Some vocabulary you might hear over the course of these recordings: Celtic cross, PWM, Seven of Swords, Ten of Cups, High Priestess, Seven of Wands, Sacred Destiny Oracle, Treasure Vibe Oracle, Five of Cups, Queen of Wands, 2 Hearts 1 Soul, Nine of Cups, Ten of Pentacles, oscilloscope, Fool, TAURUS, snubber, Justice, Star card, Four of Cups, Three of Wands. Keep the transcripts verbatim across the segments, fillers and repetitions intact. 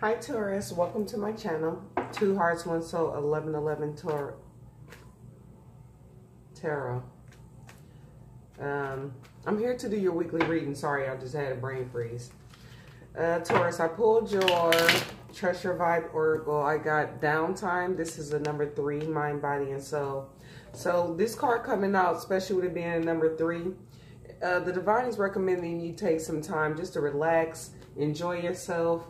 Hi Taurus, welcome to my channel. Two Hearts, One Soul, eleven eleven Tar Tarot. Um, I'm here to do your weekly reading. Sorry, I just had a brain freeze. Uh, Taurus, I pulled your Treasure Vibe Oracle. I got Downtime. This is the number three, mind, body, and soul. So this card coming out, especially with it being a number three, uh, the divine is recommending you take some time just to relax, enjoy yourself,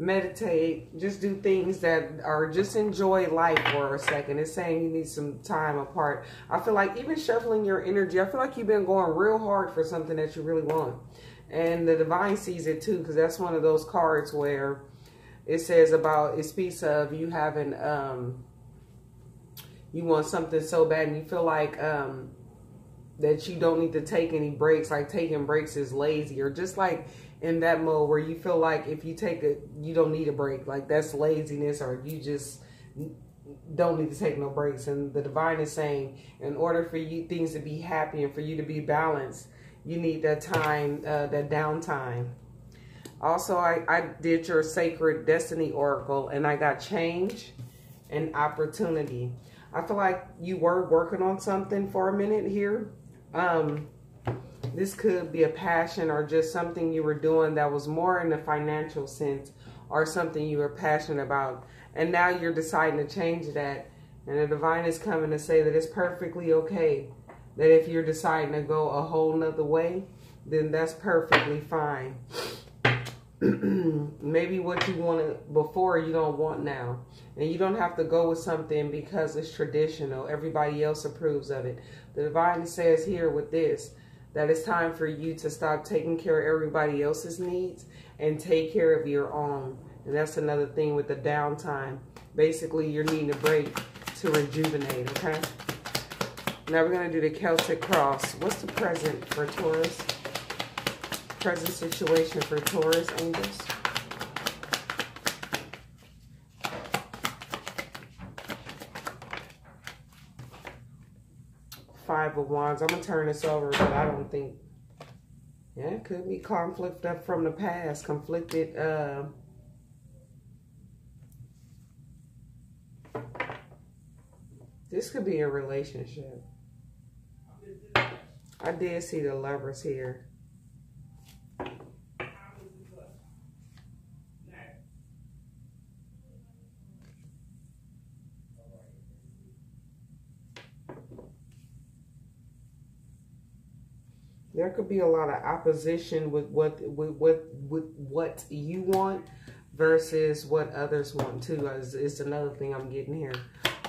meditate, just do things that are just enjoy life for a second. It's saying you need some time apart. I feel like even shuffling your energy, I feel like you've been going real hard for something that you really want. And the divine sees it too, because that's one of those cards where it says about, it speaks of you having, um, you want something so bad and you feel like, um, that you don't need to take any breaks. Like taking breaks is lazy, or just like in that mode where you feel like if you take a, you don't need a break. Like that's laziness, or you just don't need to take no breaks. And the divine is saying, in order for you things to be happy and for you to be balanced, you need that time, uh, that downtime. Also, I, I did your Sacred Destiny Oracle, and I got Change and Opportunity. I feel like you were working on something for a minute here. Um, this could be a passion, or just something you were doing that was more in the financial sense, or something you were passionate about, and now you're deciding to change that. And the divine is coming to say that it's perfectly okay, that if you're deciding to go a whole nother way, then that's perfectly fine. Maybe what you wanted before, you don't want now. And you don't have to go with something because it's traditional. Everybody else approves of it. The divine says here with this, that it's time for you to stop taking care of everybody else's needs and take care of your own. And that's another thing with the downtime. Basically, you're needing a break to rejuvenate, okay? Now we're going to do the Celtic cross. What's the present for Taurus? Present situation for Taurus, angels. Five of Wands. I'm going to turn this over, but I don't think... Yeah, it could be conflict up from the past. Conflicted... Uh, this could be a relationship. I did see the Lovers here. There could be a lot of opposition with what with what with what you want versus what others want too. It's, it's another thing I'm getting here.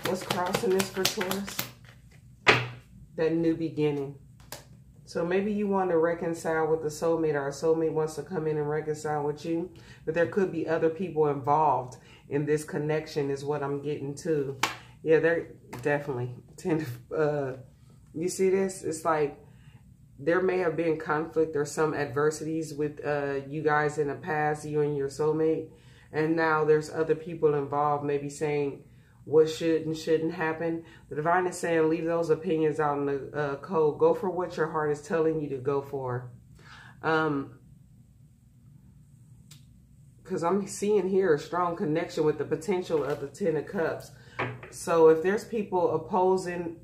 What's crossing this for Taurus? That new beginning. So maybe you want to reconcile with the soulmate, or a soulmate wants to come in and reconcile with you, but there could be other people involved in this connection, is what I'm getting too. Yeah, they're definitely tend to, uh, you see this? It's like, there may have been conflict or some adversities with uh, you guys in the past, you and your soulmate. And now there's other people involved, maybe saying what should and shouldn't happen. The divine is saying, leave those opinions out in the uh, cold. Go for what your heart is telling you to go for. Um, because I'm seeing here a strong connection with the potential of the Ten of Cups. So if there's people opposing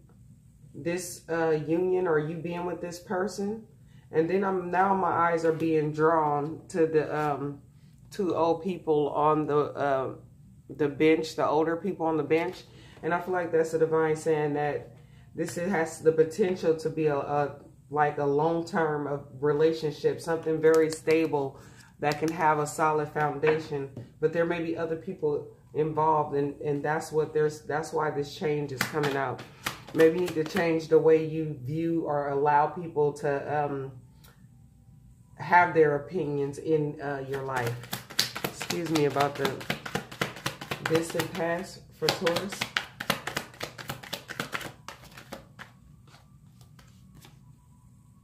this uh, union, or you being with this person, and then I'm now my eyes are being drawn to the um, two old people on the uh, the bench, the older people on the bench, and I feel like that's the divine saying that this it has the potential to be a, a like a long term of relationship, something very stable that can have a solid foundation, but there may be other people involved, and and that's what there's that's why this change is coming out. Maybe you need to change the way you view or allow people to um, have their opinions in uh, your life. Excuse me about the distant past for Taurus.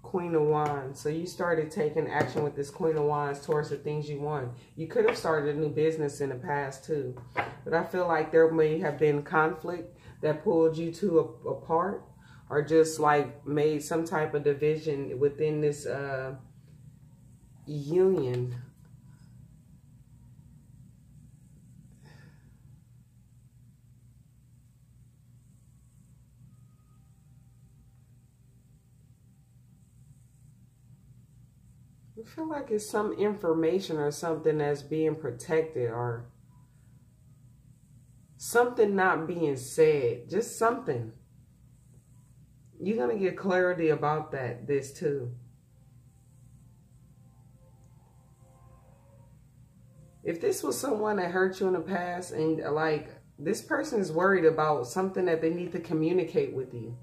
Queen of Wands. So you started taking action with this Queen of Wands towards the things you want. You could have started a new business in the past too. But I feel like there may have been conflict that pulled you two apart, or just like made some type of division within this uh, union. I feel like it's some information or something that's being protected or something not being said. Just something. You're going to get clarity about that, this too. If this was someone that hurt you in the past and like this person is worried about something that they need to communicate with you.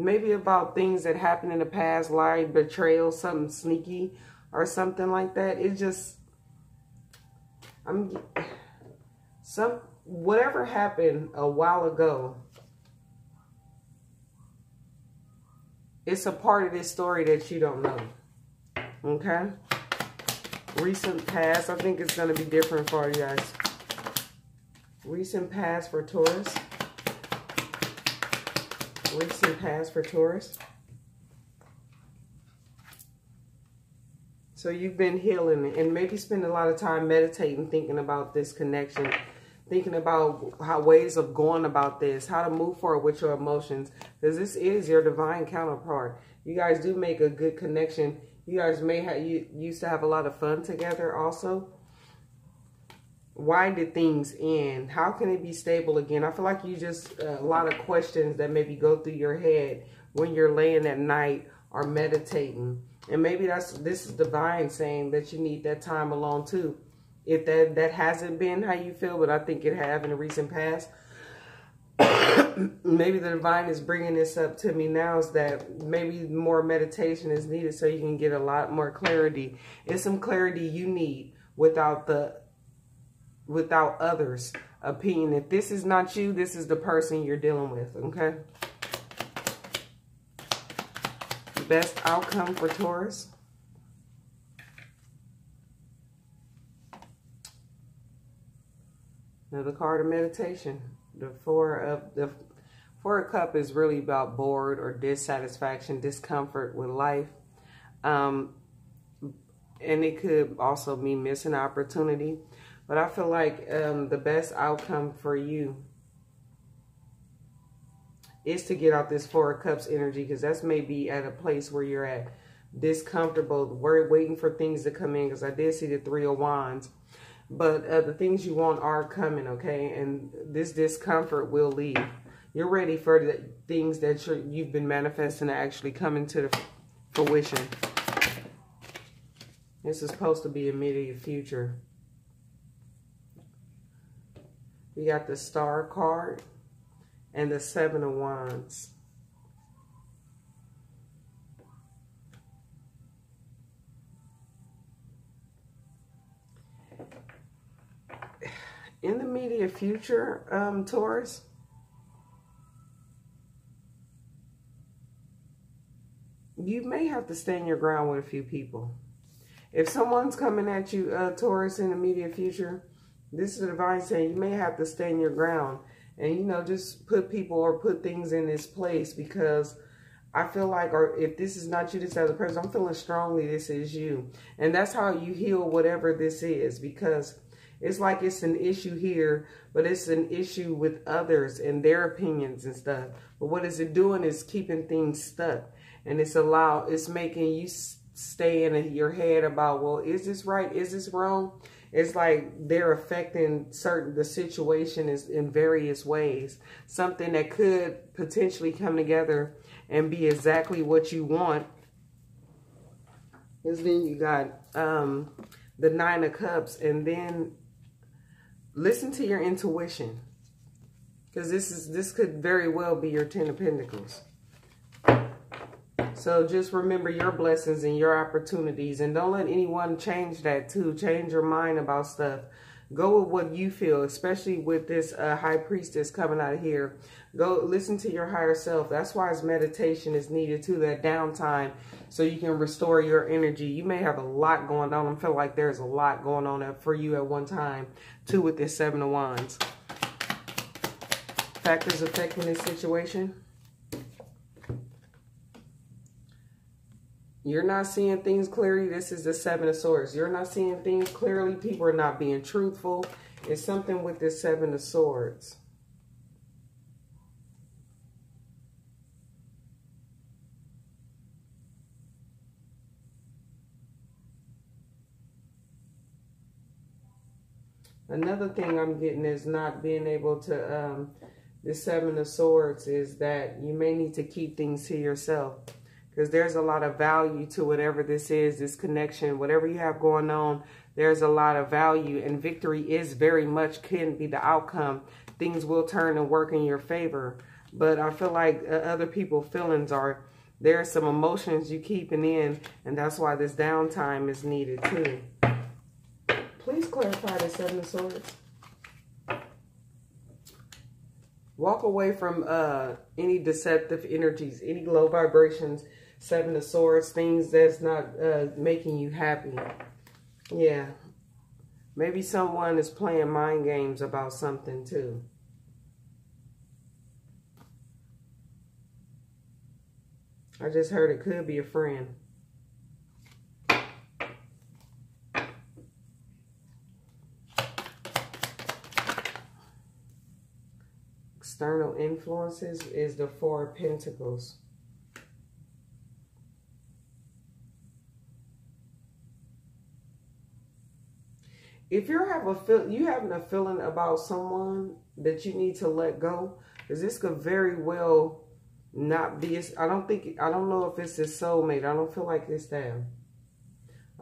Maybe about things that happened in the past, lying, betrayal, something sneaky or something like that. It just, I'm, some, whatever happened a while ago, it's a part of this story that you don't know, okay? Recent past, I think it's going to be different for you guys. Recent past for Taurus. Recent past for Taurus. So you've been healing and maybe spend a lot of time meditating, thinking about this connection, thinking about how ways of going about this, how to move forward with your emotions, because this is your divine counterpart. You guys do make a good connection. You guys may have, you used to have a lot of fun together also. Why did things end? How can it be stable again? I feel like you just, uh, a lot of questions that maybe go through your head when you're laying at night or meditating. And maybe that's, this is divine saying that you need that time alone too. If that, that hasn't been how you feel, but I think it have in the recent past. Maybe the divine is bringing this up to me now is that maybe more meditation is needed so you can get a lot more clarity. It's some clarity you need without the, without others' opinion. If this is not you, this is the person you're dealing with, okay? Best outcome for Taurus. Another card of meditation. The four of the four of cup is really about bored or dissatisfaction, discomfort with life. Um, and it could also be missing opportunity. But I feel like um, the best outcome for you is to get out this Four of Cups energy, because that's maybe at a place where you're at discomfortable, worried, waiting for things to come in, because I did see the Three of Wands. But uh, the things you want are coming, okay? And this discomfort will leave. You're ready for the things that you're, you've been manifesting to actually come into the fruition. This is supposed to be immediate future. We got the Star card and the Seven of Wands. In the immediate future, um, Taurus, you may have to stand your ground with a few people. If someone's coming at you, uh, Taurus, in the immediate future, this is the divine saying you may have to stand your ground and, you know, just put people or put things in this place, because I feel like, or if this is not you, this other person, I'm feeling strongly this is you. And that's how you heal whatever this is, because it's like it's an issue here, but it's an issue with others and their opinions and stuff. But what is it doing is keeping things stuck, and it's allow, it's making you stay in your head about, well, is this right? Is this wrong? It's like they're affecting certain, the situation is in various ways. Something that could potentially come together and be exactly what you want. Is then you got um, the Nine of Cups, and then listen to your intuition, because this is this could very well be your Ten of Pentacles. So just remember your blessings and your opportunities, and don't let anyone change that too. Change your mind about stuff. Go with what you feel, especially with this uh, High Priestess coming out of here. Go listen to your higher self. That's why it's meditation is needed too, that downtime, so you can restore your energy. You may have a lot going on. I feel like there's a lot going on for you at one time too with this Seven of Wands. Factors affecting this situation. You're not seeing things clearly. This is the Seven of Swords. You're not seeing things clearly. People are not being truthful. It's something with this Seven of Swords. Another thing I'm getting is not being able to, um, the Seven of Swords is that you may need to keep things to yourself, because there's a lot of value to whatever this is, this connection, whatever you have going on, there's a lot of value, and victory is very much can be the outcome. Things will turn and work in your favor, but I feel like uh, other people's feelings are, there are some emotions you keeping in, and that's why this downtime is needed too. Please clarify the Seven of Swords. Walk away from uh, any deceptive energies, any low vibrations, Seven of Swords, things that's not uh, making you happy. Yeah. Maybe someone is playing mind games about something too. I just heard it could be a friend. External influences is the Four of Pentacles. If you have a feel, you having a feeling about someone that you need to let go, because this could very well not be. I don't think I don't know if it's his soulmate. I don't feel like it's that.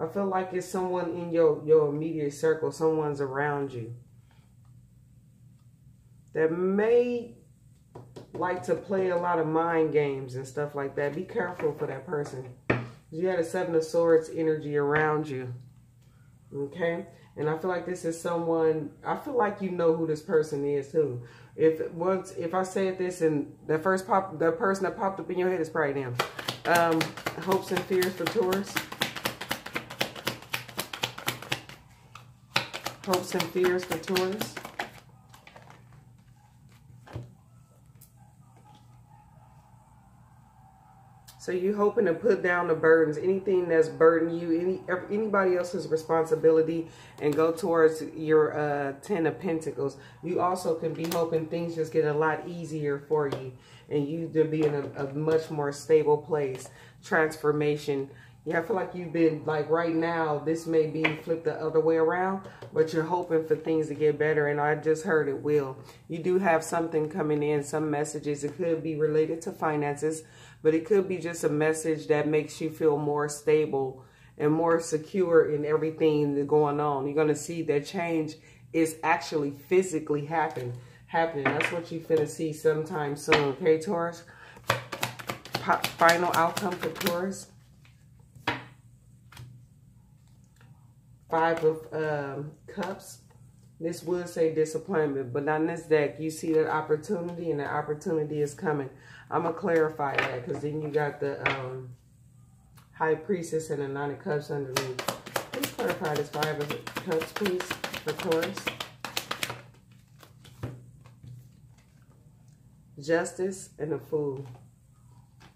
I feel like it's someone in your your immediate circle. Someone's around you that may like to play a lot of mind games and stuff like that. Be careful for that person. You had a Seven of Swords energy around you. Okay? And I feel like this is someone, I feel like you know who this person is too. If once, if I said this and the first pop, the person that popped up in your head is probably them. Um, hopes and fears for Taurus. Hopes and fears for Taurus. So you hoping to put down the burdens, anything that's burdening you, any anybody else's responsibility, and go towards your uh, Ten of Pentacles. You also can be hoping things just get a lot easier for you, and you to be in a, a much more stable place. Transformation. Yeah, I feel like you've been, like right now, this may be flipped the other way around, but you're hoping for things to get better, and I just heard it will. You do have something coming in, some messages. It could be related to finances, but it could be just a message that makes you feel more stable and more secure in everything that's going on. You're going to see that change is actually physically happen, happening. That's what you're going to see sometime soon, okay, Taurus? Final outcome for Taurus. Five of um, Cups. This would say disappointment, but on this deck, you see that opportunity, and the opportunity is coming. I'm going to clarify that, because then you got the um, High Priestess and the Nine of Cups underneath. Please clarify this Five of Cups, please, for Taurus. Justice and the Fool.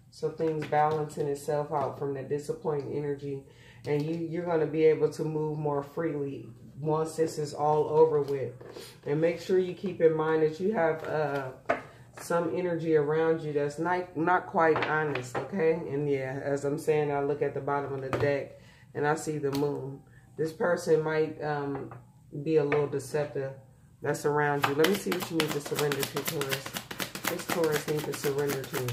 So things balancing itself out from that disappointing energy. And you, you're going to be able to move more freely once this is all over with. And make sure you keep in mind that you have uh, some energy around you that's not, not quite honest, okay? And yeah, as I'm saying, I look at the bottom of the deck and I see the moon. This person might um, be a little deceptive that's around you. Let me see what you need to surrender to, Taurus. This Taurus needs to surrender to.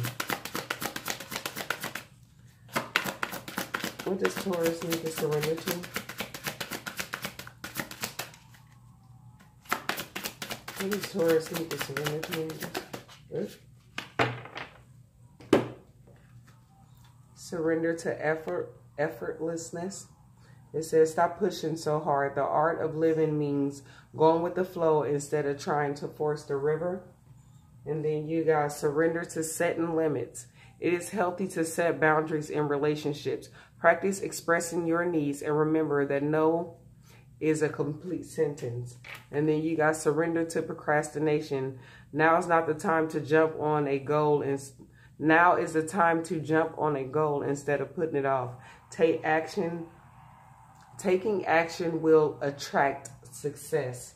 What does Taurus need to surrender to? What does Taurus need to surrender to? Surrender to effort, effortlessness. It says, stop pushing so hard. The art of living means going with the flow instead of trying to force the river. And then you guys surrender to setting limits. It is healthy to set boundaries in relationships. Practice expressing your needs, and remember that no is a complete sentence. And then you guys surrender to procrastination. Now is not the time to jump on a goal. And now is the time to jump on a goal instead of putting it off. Take action. Taking action will attract success.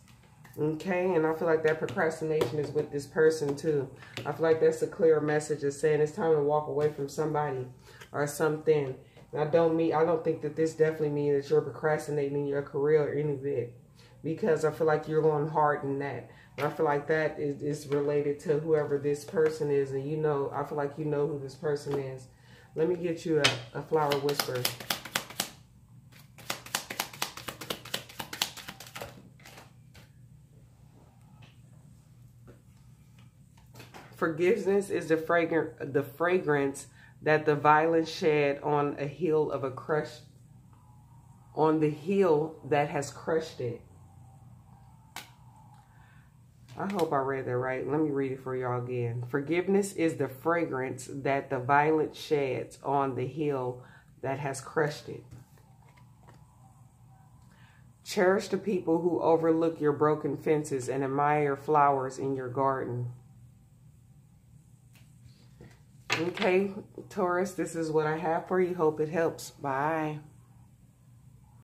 Okay, and I feel like that procrastination is with this person too. I feel like that's a clear message of saying it's time to walk away from somebody or something. And I don't mean I don't think that this definitely means that you're procrastinating in your career or any of it. because I feel like you're going hard in that. I feel like that is, is related to whoever this person is. And you know, I feel like you know who this person is. Let me get you a, a flower whisper. Forgiveness is the fragrant, the fragrance that the violence shed on a heel of a crush, on the heel that has crushed it. I hope I read that right. Let me read it for y'all again. Forgiveness is the fragrance that the violence sheds on the heel that has crushed it. Cherish the people who overlook your broken fences and admire flowers in your garden. Okay, Taurus, this is what I have for you. Hope it helps. Bye.